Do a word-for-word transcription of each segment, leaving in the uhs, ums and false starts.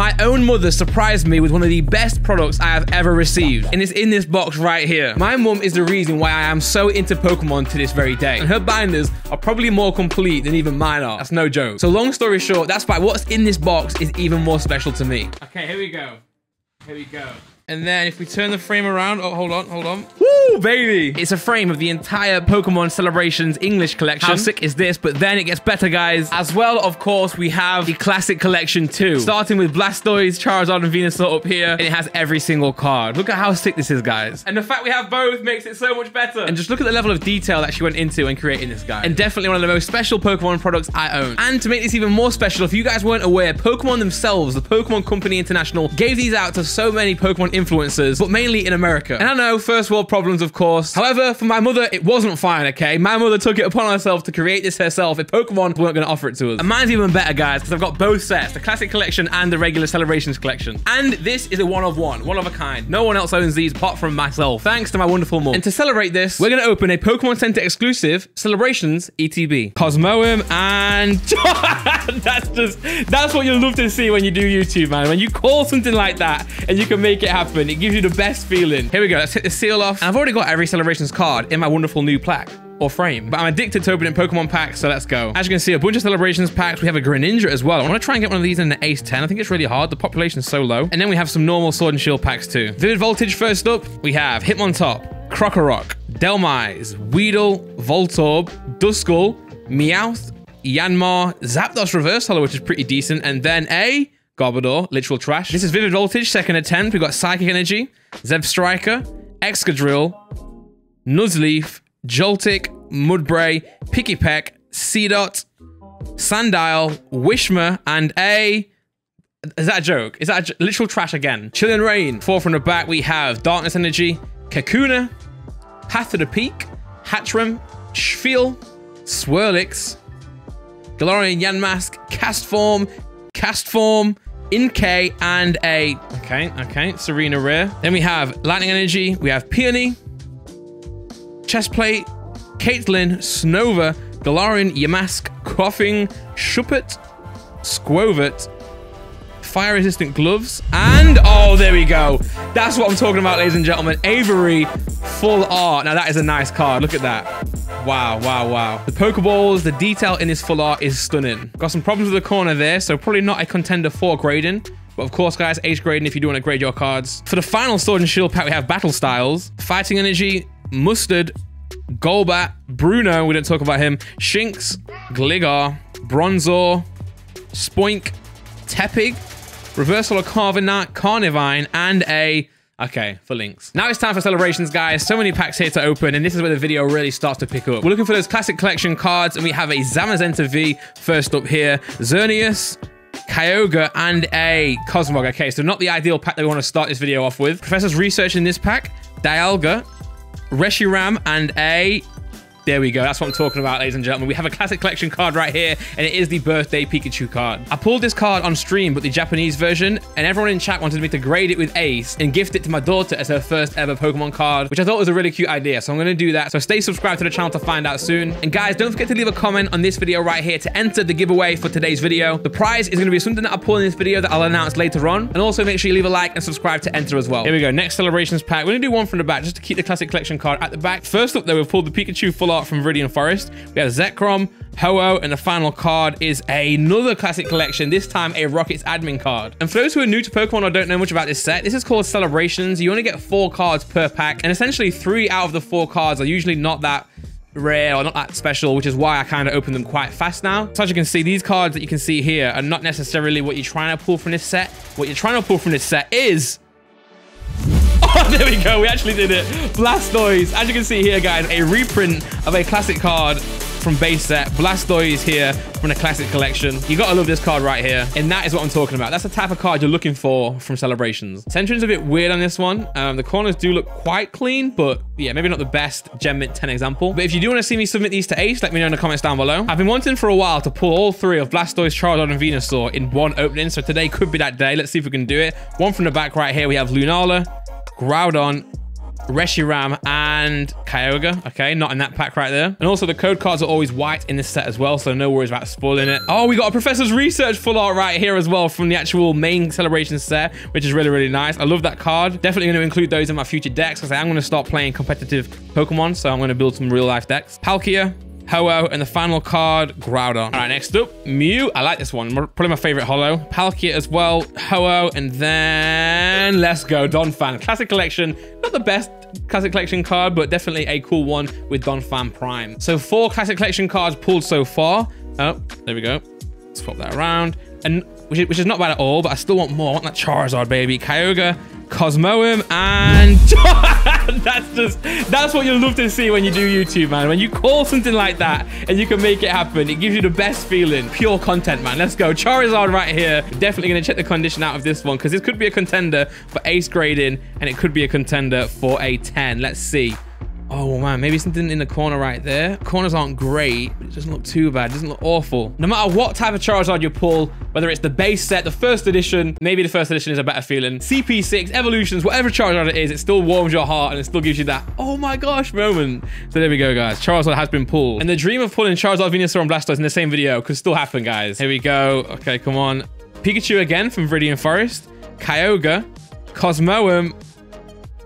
My own mother surprised me with one of the best products I have ever received, and it's in this box right here. My mum is the reason why I am so into Pokemon to this very day, and her binders are probably more complete than even mine are. That's no joke. So long story short, that's why what's in this box is even more special to me. Okay, here we go. Here we go. And then if we turn the frame around, oh, hold on, hold on. Woo, baby! It's a frame of the entire Pokemon Celebrations English collection. How sick is this? But then it gets better, guys. As well, of course, we have the classic collection too. Starting with Blastoise, Charizard, and Venusaur up here. And it has every single card. Look at how sick this is, guys. And the fact we have both makes it so much better. And just look at the level of detail that she went into when creating this, guy. And definitely one of the most special Pokemon products I own. And to make this even more special, if you guys weren't aware, Pokemon themselves, the Pokemon Company International, gave these out to so many Pokemon influencers, but mainly in America. And I know, first world problems, of course. However, for my mother, it wasn't fine, okay? My mother took it upon herself to create this herself if Pokemon weren't going to offer it to us. And mine's even better, guys, because I've got both sets, the classic collection and the regular Celebrations collection. And this is a one of one, one of a kind. No one else owns these apart from myself, thanks to my wonderful mum. And to celebrate this, we're going to open a Pokemon Center exclusive Celebrations E T B. Cosmoem and... that's just... That's what you'll love to see when you do YouTube, man. When you call something like that and you can make it happen. It gives you the best feeling. Here we go. Let's hit the seal off. And I've already got every Celebrations card in my wonderful new plaque or frame, but I'm addicted to opening Pokemon packs, so let's go. As you can see, a bunch of Celebrations packs. We have a Greninja as well. I want to try and get one of these in an Ace ten. I think it's really hard. The population's so low. And then we have some normal Sword and Shield packs too. Vivid Voltage first up. We have Hitmontop, Croconaw, Delmise, Weedle, Voltorb, Duskull, Meowth, Yanma, Zapdos Reverse Holo, which is pretty decent, and then a... Garbodor, literal trash. This is Vivid Voltage, second attempt. We've got Psychic Energy, Zeb Striker, Excadrill, Nuzleaf, Joltik, Mudbray, Picky Peck, Seedot, Sandile, Wishma, and a... Is that a joke? Is that a literal trash again? Chilling Rain. Four from the back, we have Darkness Energy, Kakuna, Path of the Peak, Hatchrim, Shuffle, Swirlix, Galarian Yamask, Cast Form, Cast Form, Inkay, and a... Okay, okay, Serena Rare. Then we have Lightning Energy, we have Peony, Chestplate, Caitlyn, Snover, Galarian Yamask, Coughing, Shuppet, Squovert, Fire Resistant Gloves, and... Oh, there we go. That's what I'm talking about, ladies and gentlemen. Avery, full art. Now, that is a nice card. Look at that. Wow, wow, wow. The Pokeballs, the detail in this full art is stunning. Got some problems with the corner there, so probably not a contender for grading. But of course, guys, H grading if you do want to grade your cards. For the final Sword and Shield pack, we have Battle Styles, Fighting Energy, Mustard, Golbat, Bruno, we don't talk about him, Shinx, Gligar, Bronzor, Spoink, Tepig, Reversal of Carvanite, Carnivine, and a... Okay, for links. Now it's time for Celebrations, guys. So many packs here to open, and this is where the video really starts to pick up. We're looking for those classic collection cards, and we have a Zamazenta V first up here. Xerneas, Kyogre, and a Cosmog. Okay, so not the ideal pack that we want to start this video off with. Professor's Research in this pack. Dialga, Reshiram, and a... There we go. That's what I'm talking about, ladies and gentlemen. We have a classic collection card right here, and it is the birthday Pikachu card. I pulled this card on stream, but the Japanese version, and everyone in chat wanted me to grade it with Ace and gift it to my daughter as her first ever Pokemon card, which I thought was a really cute idea. So I'm going to do that. So stay subscribed to the channel to find out soon. And guys, don't forget to leave a comment on this video right here to enter the giveaway for today's video. The prize is going to be something that I pull in this video that I'll announce later on. And also make sure you leave a like and subscribe to enter as well. Here we go. Next Celebrations pack. We're going to do one from the back just to keep the classic collection card at the back. First up, though, we've pulled the Pikachu full art from Viridian Forest. We have Zekrom, Ho-Oh, and the final card is another classic collection, this time a Rocket's admin card. And for those who are new to Pokemon or don't know much about this set, this is called Celebrations. You only get four cards per pack, and essentially three out of the four cards are usually not that rare or not that special, which is why I kind of open them quite fast now. So as you can see, these cards that you can see here are not necessarily what you're trying to pull from this set. What you're trying to pull from this set is... Oh, there we go. We actually did it. Blastoise. As you can see here, guys, a reprint of a classic card from base set. Blastoise here from the classic collection. You gotta love this card right here. And that is what I'm talking about. That's the type of card you're looking for from Celebrations. Centring's a bit weird on this one. Um, the corners do look quite clean, but yeah, maybe not the best Gen Mint ten example. But if you do want to see me submit these to Ace, let me know in the comments down below. I've been wanting for a while to pull all three of Blastoise, Charizard, and Venusaur in one opening. So today could be that day. Let's see if we can do it. One from the back right here. We have Lunala, Groudon, Reshiram, and Kyogre. Okay, not in that pack right there. And also the code cards are always white in this set as well, so no worries about spoiling it. Oh, we got a Professor's Research full art right here as well from the actual main Celebration set, which is really, really nice. I love that card. Definitely going to include those in my future decks because I am going to start playing competitive Pokemon, so I'm going to build some real life decks. Palkia, Ho-Oh, and the final card, Groudon. All right, next up, Mew. I like this one. Probably my favorite holo. Palkia as well, Ho-Oh, and then let's go, Donphan. Classic collection, not the best classic collection card, but definitely a cool one with Donphan Prime. So four classic collection cards pulled so far. Oh, there we go. Swap that around. And which is, which is not bad at all, but I still want more. I want that Charizard, baby. Kyogre, Cosmoem, and that's just that's what you love to see when you do YouTube, man. When you call something like that and you can make it happen, it gives you the best feeling. Pure content, man. Let's go. Charizard right here. Definitely gonna check the condition out of this one because this could be a contender for Ace grading and it could be a contender for a ten. Let's see. Oh man, maybe something in the corner right there. Corners aren't great, but it doesn't look too bad. It doesn't look awful. No matter what type of Charizard you pull, whether it's the base set, the first edition, maybe the first edition is a better feeling. C P six, Evolutions, whatever Charizard it is, it still warms your heart and it still gives you that, oh my gosh, moment. So there we go, guys. Charizard has been pulled. And the dream of pulling Charizard, Venusaur, and Blastoise in the same video could still happen, guys. Here we go. Okay, come on. Pikachu again from Viridian Forest. Kyogre, Cosmoem,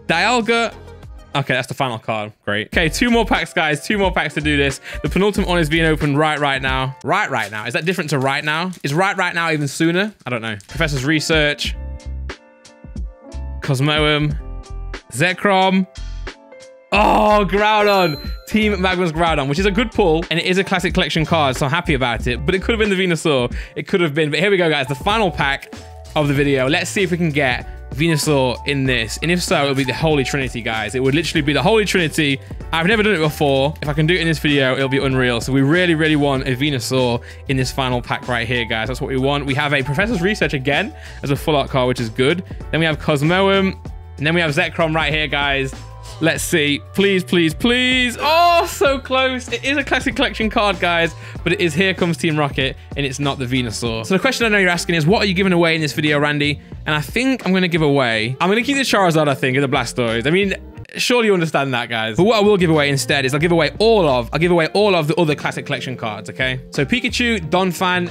Dialga. Okay, that's the final card. Great. Okay, two more packs, guys. Two more packs to do this. The penultimate one is being opened right, right now. Right, right now. Is that different to right now? Is right, right now even sooner? I don't know. Professor's Research. Cosmoem. Zekrom. Oh, Groudon. Team Magma's Groudon, which is a good pull, and it is a classic collection card, so I'm happy about it. But it could have been the Venusaur. It could have been. But here we go, guys. The final pack of the video. Let's see if we can get Venusaur in this, and if so, it'll be the Holy Trinity, guys. It would literally be the Holy Trinity. I've never done it before. If I can do it in this video, it'll be unreal. So we really, really want a Venusaur in this final pack right here, guys. That's what we want. We have a Professor's Research again as a full art card, which is good. Then we have Cosmoem, and then we have Zekrom right here, guys. Let's see. Please, please, please. Oh, so close. It is a classic collection card, guys, but it is Here Comes Team Rocket, and it's not the Venusaur. So the question I know you're asking is, what are you giving away in this video, Randy? And I think I'm going to give away... I'm going to keep the Charizard, I think, and the Blastoise. I mean... Surely you understand that, guys. But what I will give away instead is I'll give away all of... I'll give away all of the other classic collection cards, okay? So Pikachu, Donphan,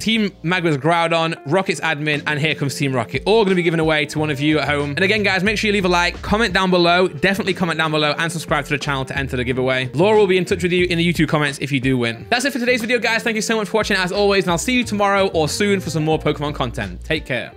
Team Magma's Groudon, Rocket's Admin, and Here Comes Team Rocket. All going to be given away to one of you at home. And again, guys, make sure you leave a like, comment down below, definitely comment down below, and subscribe to the channel to enter the giveaway. Laura will be in touch with you in the YouTube comments if you do win. That's it for today's video, guys. Thank you so much for watching, as always, and I'll see you tomorrow or soon for some more Pokemon content. Take care.